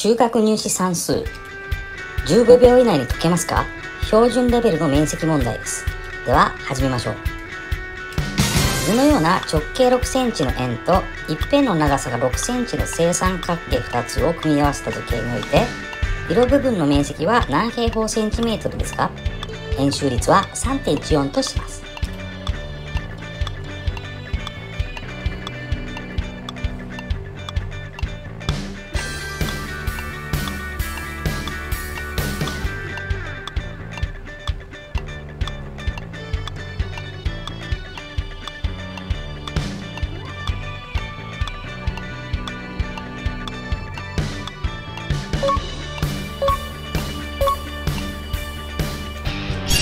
中学入試算数15秒以内に解けますか？標準レベルの面積問題です。では始めましょう。図のような直径6センチの円と一辺の長さが6センチの正三角形2つを組み合わせた図形において、色部分の面積は何平方センチメートルですか？円周率は 3.14 とします。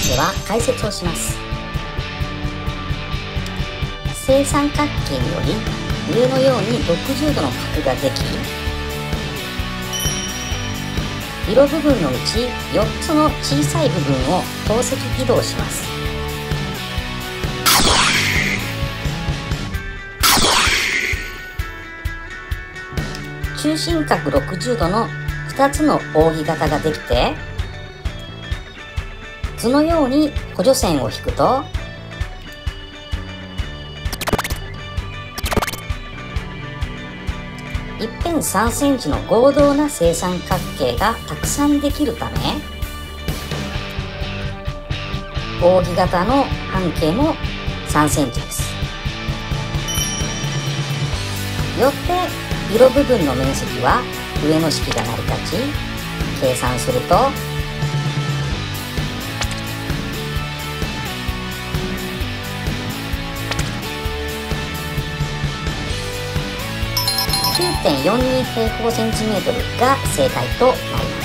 では解説をします。正三角形により上のように60度の角ができ、色部分のうち4つの小さい部分を等積移動します。中心角60度の2つの扇形ができて、図のように補助線を引くと、一辺3センチの合同な正三角形がたくさんできるため、扇形の半径も3センチです。よって色部分の面積は上の式が成り立ち、計算すると9.42 平方センチメートルが正解となります。